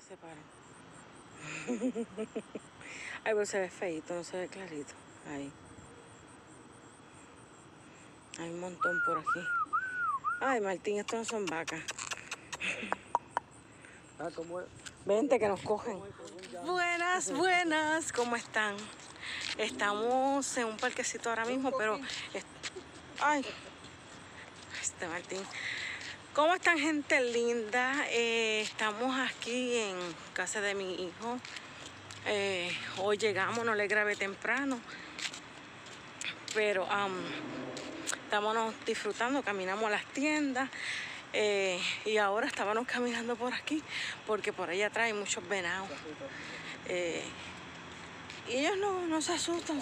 se separen. Ay, pues se ve feito, no se ve clarito. Ahí. Hay un montón por aquí. Ay, Martín, estos no son vacas. Ah, ¿cómo es? Vente, que nos cogen. Buenas, buenas. ¿Cómo están? Estamos en un parquecito ahora mismo, pero... Ay, este Martín. ¿Cómo están, gente linda? Estamos aquí en casa de mi hijo. Hoy llegamos, no le grabé temprano. Pero... estábamos disfrutando, caminamos a las tiendas y ahora estábamos caminando por aquí porque por allá atrás hay muchos venados. Y ellos no se asustan.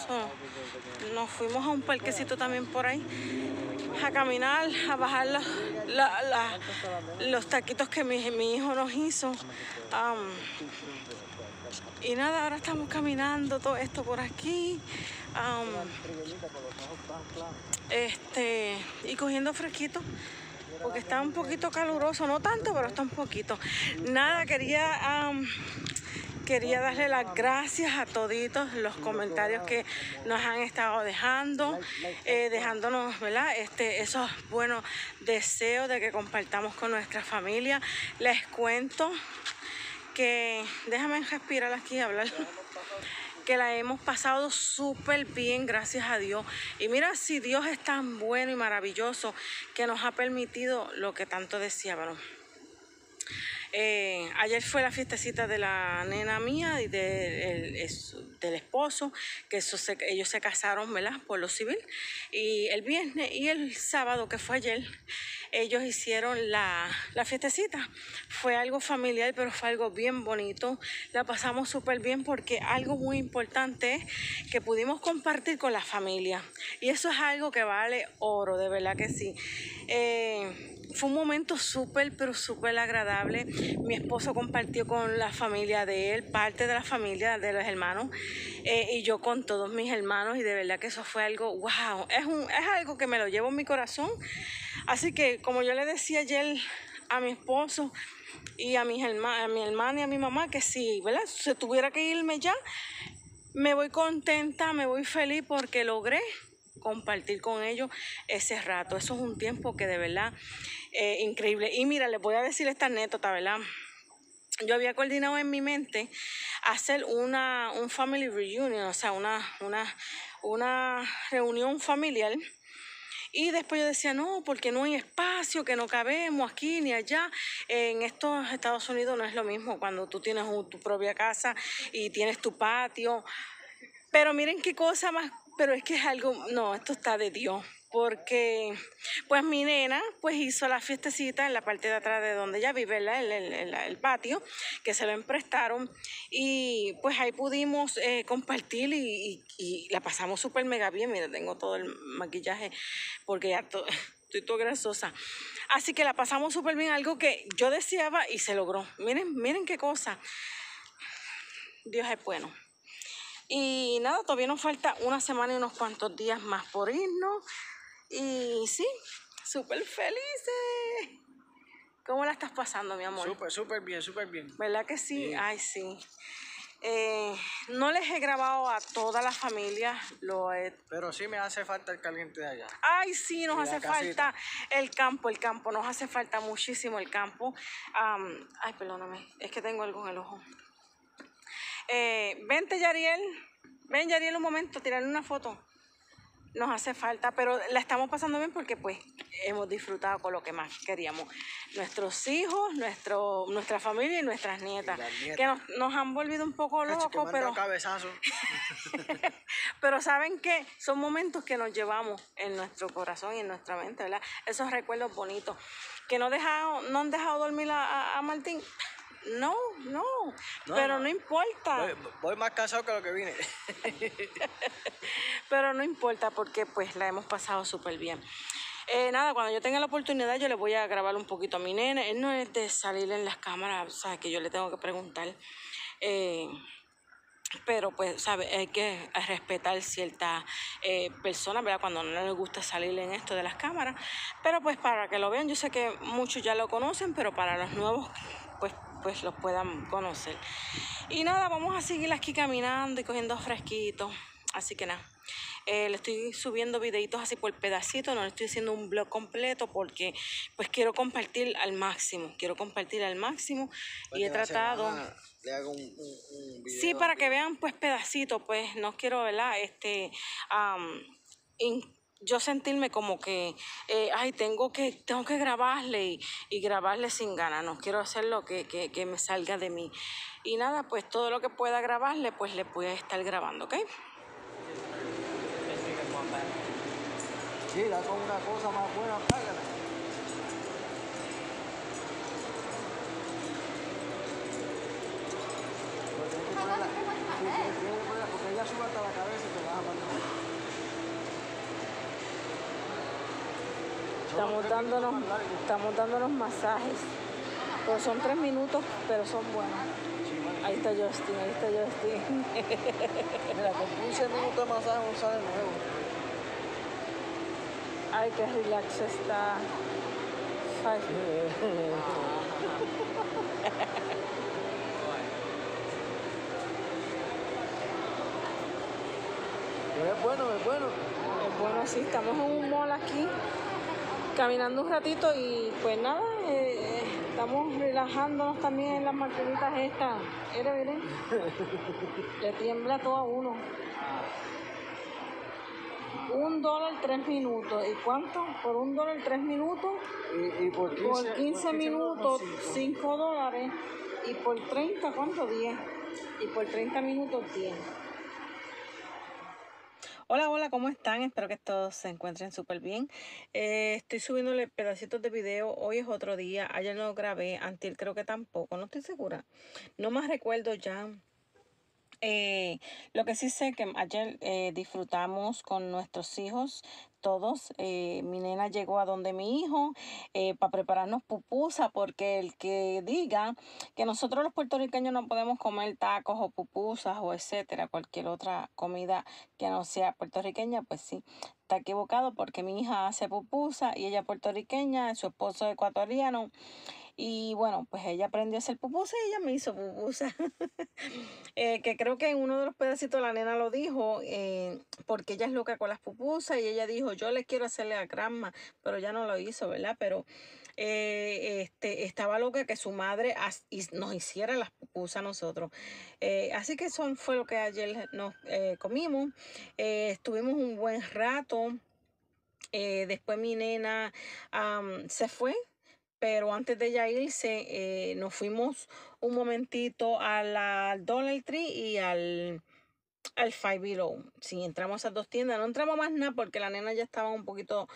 Nos fuimos a un parquecito también por ahí a caminar, a bajar los taquitos que mi hijo nos hizo. Y nada, ahora estamos caminando todo esto por aquí. Y cogiendo fresquito, porque está un poquito caluroso, no tanto, pero está un poquito. Nada, quería darle las gracias a toditos los comentarios que nos han estado dejando, dejándonos, ¿verdad? Esos buenos deseos de que compartamos con nuestra familia. Les cuento que, déjame respirar aquí y hablar, que la hemos pasado súper bien, gracias a Dios. Y mira, si Dios es tan bueno y maravilloso que nos ha permitido lo que tanto deseábamos. Ayer fue la fiestecita de la nena mía y del esposo, que ellos se casaron, ¿verdad?, por lo civil. Y el viernes y el sábado, que fue ayer, ellos hicieron la fiestecita. Fue algo familiar, pero fue algo bien bonito. La pasamos súper bien porque algo muy importante es que pudimos compartir con la familia. Y eso es algo que vale oro, de verdad que sí. Fue un momento súper, pero súper agradable. Mi esposo compartió con la familia de él, parte de la familia de los hermanos, y yo con todos mis hermanos, y de verdad que eso fue algo, wow, es algo que me lo llevo en mi corazón. Así que, como yo le decía ayer a mi esposo y a mi hermana y a mi mamá, que si, ¿verdad?, se tuviera que irme ya, me voy contenta, me voy feliz porque logré compartir con ellos ese rato. Eso es un tiempo que de verdad es increíble. Y mira, les voy a decir esta anécdota, ¿verdad? Yo había coordinado en mi mente hacer un family reunion, o sea, una reunión familiar. Y después yo decía, no, porque no hay espacio, que no cabemos aquí ni allá. En estos Estados Unidos no es lo mismo cuando tú tienes tu propia casa y tienes tu patio. Pero miren qué cosa más... Pero es que es algo, no, esto está de Dios, porque pues mi nena pues hizo la fiestecita en la parte de atrás de donde ella vive, el patio, que se lo emprestaron, y pues ahí pudimos compartir y la pasamos súper mega bien. Mira, tengo todo el maquillaje porque ya estoy toda grasosa. Así que la pasamos súper bien, algo que yo deseaba y se logró. Miren, miren qué cosa. Dios es bueno. Y nada, todavía nos falta una semana y unos cuantos días más por irnos. Y sí, súper felices. ¿Cómo la estás pasando, mi amor? Súper, súper bien, súper bien. ¿Verdad que sí? Bien. Ay, sí. No les he grabado a toda la familia, pero sí me hace falta el caliente de allá. Ay, sí, nos hace falta el campo. Nos hace falta muchísimo el campo. Ay, perdóname, es que tengo algo en el ojo. Vente, Yariel. Ven, Yariel, un momento, tirarle una foto. Nos hace falta, pero la estamos pasando bien porque pues hemos disfrutado con lo que más queríamos. Nuestros hijos, nuestra familia y nuestras nietas. Y que nos han volvido un poco locos, pero... pero saben que son momentos que nos llevamos en nuestro corazón y en nuestra mente, ¿verdad? Esos recuerdos bonitos. Que no han dejado dormir a Martín. No, pero no importa. Voy más cansado que lo que vine. Pero no importa porque pues la hemos pasado súper bien. Nada, cuando yo tenga la oportunidad yo le voy a grabar un poquito a mi nena. Él no es de salir en las cámaras, o sea, que yo le tengo que preguntar. Pero pues, ¿sabe? Hay que respetar ciertas personas, ¿verdad? Cuando no les gusta salir en esto de las cámaras. Pero pues para que lo vean, yo sé que muchos ya lo conocen, pero para los nuevos, pues pues los puedan conocer. Y nada, vamos a seguir aquí caminando y cogiendo fresquito. Así que nada, le estoy subiendo videitos así por pedacito, no le estoy haciendo un vlog completo porque pues quiero compartir al máximo, y he tratado... Le hago un video sí, para que vean pues pedacito, pues no quiero, ¿verdad? Yo sentirme como que, ay, tengo que grabarle y grabarle sin ganas. No quiero hacer lo que me salga de mí. Y nada, pues todo lo que pueda grabarle, pues le voy a estar grabando, ¿ok? Sí, la con una cosa más buena, págala. Porque ella sube hasta la cabeza y te vas a mandar. Estamos dándonos masajes. Pues son 3 minutos, pero son buenos. Ahí está Justin, Mira, con 15 minutos de masaje vamos a de nuevo. Ay, qué relax está. Ay. Es bueno. Es bueno, sí. Estamos en un mall aquí, caminando un ratito y pues nada, estamos relajándonos también en las martinitas estas. Miren, le tiembla todo a uno. $1 3 minutos. ¿Y cuánto? Por $1 3 minutos. Y por 15 minutos, $5. Y por 30, ¿cuánto? 10. Y por 30 minutos, 10. Hola, ¿cómo están? Espero que todos se encuentren súper bien. Estoy subiéndole pedacitos de video. Hoy es otro día. Ayer no grabé, antier creo que tampoco. No estoy segura. No más recuerdo ya. Lo que sí sé que ayer disfrutamos con nuestros hijos. Todos, mi nena llegó a donde mi hijo para prepararnos pupusa, porque el que diga que nosotros los puertorriqueños no podemos comer tacos o pupusas o etcétera, cualquier otra comida que no sea puertorriqueña, pues sí, está equivocado, porque mi hija hace pupusa y ella es puertorriqueña, su esposo es ecuatoriano. Y bueno, pues ella aprendió a hacer pupusa y ella me hizo pupusa. Que creo que en uno de los pedacitos la nena lo dijo, porque ella es loca con las pupusas y ella dijo, yo les quiero hacerle a Grandma, pero ya no lo hizo, ¿verdad? Pero estaba loca que su madre nos hiciera las pupusas a nosotros. Así que eso fue lo que ayer nos comimos. Estuvimos un buen rato. Después mi nena se fue. Pero antes de ella irse, nos fuimos un momentito al Dollar Tree y al Five Below. Sí, entramos a esas dos tiendas. No entramos más nada porque la nena ya estaba un poquito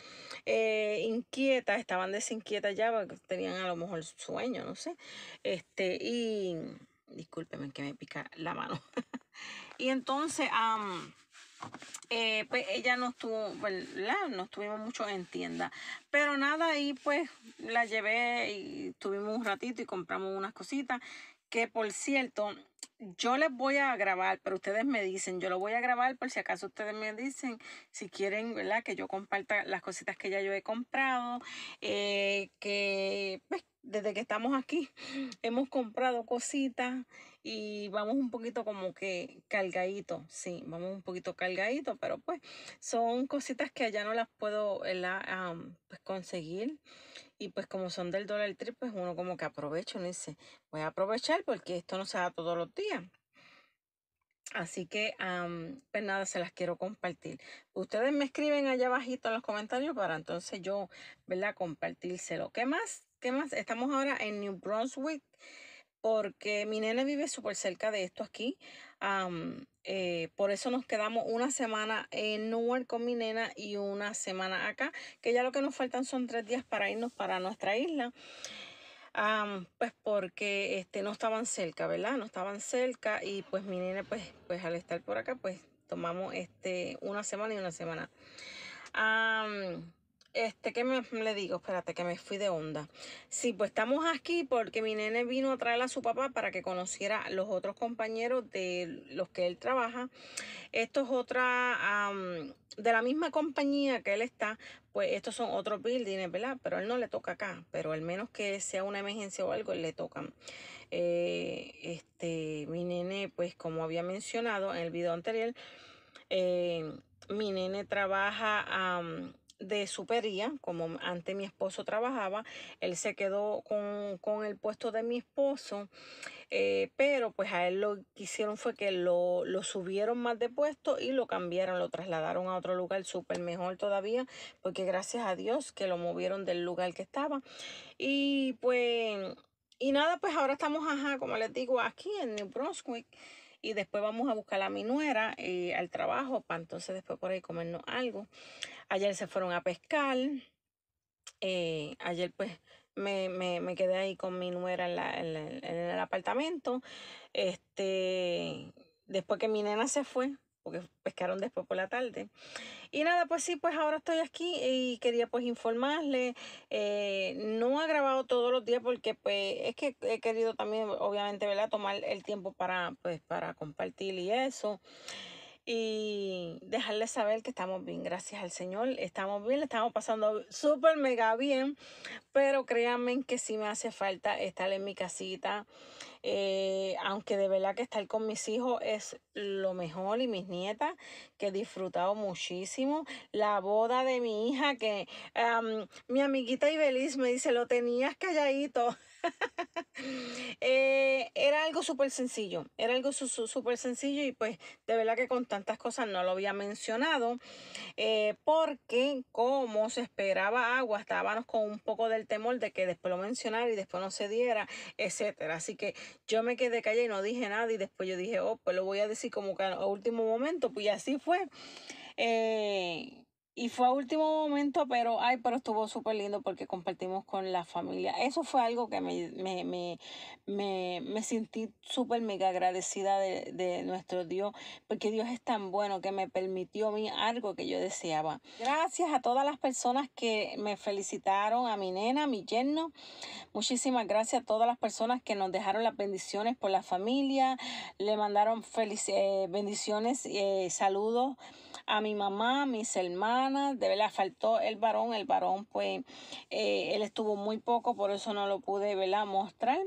inquieta. Estaban desinquietas ya porque tenían a lo mejor sueño, no sé. Y discúlpenme que me pica la mano. Y entonces... pues ella no estuvo, ¿verdad? No estuvimos mucho en tienda, pero nada, ahí pues la llevé y tuvimos un ratito y compramos unas cositas que, por cierto, yo les voy a grabar, pero ustedes me dicen, yo lo voy a grabar por si acaso ustedes me dicen si quieren, ¿verdad? Que yo comparta las cositas que ya yo he comprado, que pues, desde que estamos aquí hemos comprado cositas y vamos un poquito como que cargadito, sí, vamos un poquito cargadito, pero pues son cositas que allá no las puedo, ¿verdad? Pues conseguir. Y pues como son del Dollar Tree, pues uno como que aprovecha, uno dice, voy a aprovechar porque esto no se da todos los días. Así que, pues nada, se las quiero compartir. Ustedes me escriben allá abajito en los comentarios para entonces yo, ¿verdad? Compartírselo. ¿Qué más? ¿Qué más? Estamos ahora en New Brunswick porque mi nena vive súper cerca de esto aquí. Por eso nos quedamos una semana en New York con mi nena y una semana acá, que ya lo que nos faltan son 3 días para irnos para nuestra isla, pues porque no estaban cerca, ¿verdad? No estaban cerca y pues mi nena pues al estar por acá pues tomamos una semana y una semana. ¿Qué le digo? Espérate, que me fui de onda. Sí, pues estamos aquí porque mi nene vino a traer a su papá para que conociera los otros compañeros de los que él trabaja. Esto es otra, de la misma compañía que él está, pues estos son otros buildings, ¿verdad? Pero él no le toca acá, pero al menos que sea una emergencia o algo, le tocan. Mi nene, pues como había mencionado en el video anterior, mi nene trabaja... de supería, como antes mi esposo trabajaba. Él se quedó con el puesto de mi esposo, pero pues a él lo que hicieron fue que lo subieron más de puesto y lo cambiaron, lo trasladaron a otro lugar súper mejor todavía, porque gracias a Dios que lo movieron del lugar que estaba. Y pues, y nada, pues ahora estamos, ajá, como les digo, aquí en New Brunswick. Y después vamos a buscar a mi nuera al trabajo para entonces después por ahí comernos algo. Ayer se fueron a pescar. Ayer pues me quedé ahí con mi nuera en el apartamento. Después que mi nena se fue, porque pescaron después por la tarde. Y nada, pues sí, pues ahora estoy aquí y quería pues informarle. No he grabado todos los días porque pues es que he querido también, obviamente, ¿verdad?, tomar el tiempo para, pues, para compartir y eso. Y dejarles saber que estamos bien, gracias al Señor. Estamos bien, le estamos pasando súper mega bien. Pero créanme que sí me hace falta estar en mi casita. Aunque de verdad que estar con mis hijos es lo mejor y mis nietas, que he disfrutado muchísimo. La boda de mi hija, que mi amiguita Ibeliz me dice, lo tenías calladito. Era algo súper sencillo, era algo súper sencillo, y pues de verdad que con tantas cosas no lo había mencionado, porque como se esperaba agua, estábamos con un poco del temor de que después lo mencionara y después no se diera, etcétera. Así que yo me quedé callada y no dije nada, y después yo dije, oh, pues lo voy a decir como que a último momento, pues así fue. Y fue a último momento, pero ay, pero estuvo súper lindo porque compartimos con la familia. Eso fue algo que me sentí súper mega agradecida de nuestro Dios, porque Dios es tan bueno que me permitió a mí algo que yo deseaba. Gracias a todas las personas que me felicitaron, a mi nena, a mi yerno. Muchísimas gracias a todas las personas que nos dejaron las bendiciones por la familia. Le mandaron bendiciones, saludos a mi mamá, a mis hermanas. De verdad, faltó el varón. El varón, pues, él estuvo muy poco, por eso no lo pude, ¿verdad?, mostrar.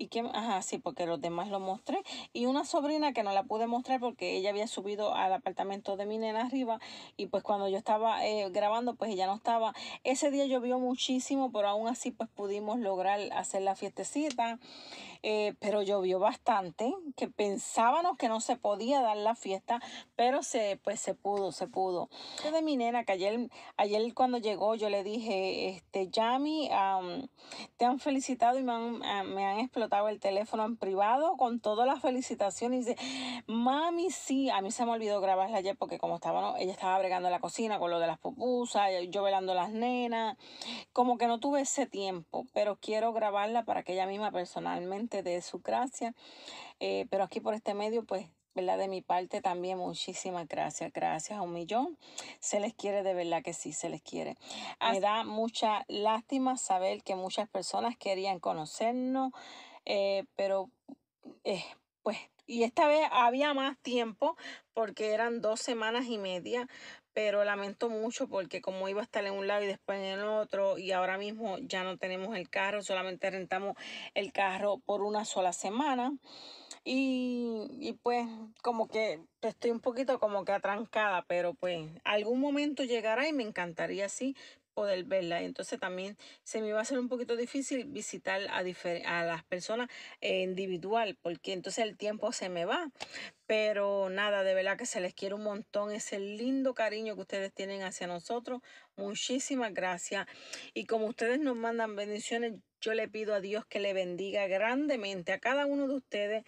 ¿Y qué? Ajá, sí, porque los demás lo mostré. Y una sobrina que no la pude mostrar porque ella había subido al apartamento de mi nena arriba, y pues cuando yo estaba grabando, pues ella no estaba. Ese día llovió muchísimo, pero aún así pues pudimos lograr hacer la fiestecita. Pero llovió bastante, que pensábamos que no se podía dar la fiesta, pero se pudo. De mi nena, que ayer cuando llegó yo le dije, Yami, te han felicitado y me han explotado el teléfono en privado con todas las felicitaciones. Y dice, mami, sí, a mí se me olvidó grabarla ayer porque como estaba, ¿no?, ella estaba bregando en la cocina con lo de las pupusas, yo velando las nenas, como que no tuve ese tiempo, pero quiero grabarla para que ella misma personalmente de su gracia, pero aquí por este medio, pues, ¿verdad?, de mi parte también muchísimas gracias, gracias a un millón, se les quiere, de verdad que sí, se les quiere. Me da mucha lástima saber que muchas personas querían conocernos, pero, pues, y esta vez había más tiempo porque eran 2 semanas y media, pero lamento mucho porque como iba a estar en un lado y después en el otro, y ahora mismo ya no tenemos el carro, solamente rentamos el carro por una sola semana. Y pues como que estoy un poquito como que atrancada, pero pues algún momento llegará y me encantaría así poder verla. Entonces también se me iba a hacer un poquito difícil visitar a las personas individual, porque entonces el tiempo se me va. Pero nada, de verdad que se les quiere un montón, ese lindo cariño que ustedes tienen hacia nosotros. Muchísimas gracias. Y como ustedes nos mandan bendiciones, yo le pido a Dios que le bendiga grandemente a cada uno de ustedes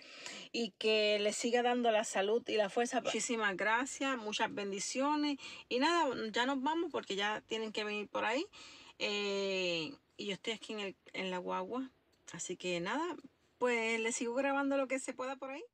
y que le siga dando la salud y la fuerza. Muchísimas gracias, muchas bendiciones. Y nada, ya nos vamos porque ya tienen que venir por ahí. Y yo estoy aquí en la guagua. Así que nada, pues les sigo grabando lo que se pueda por ahí.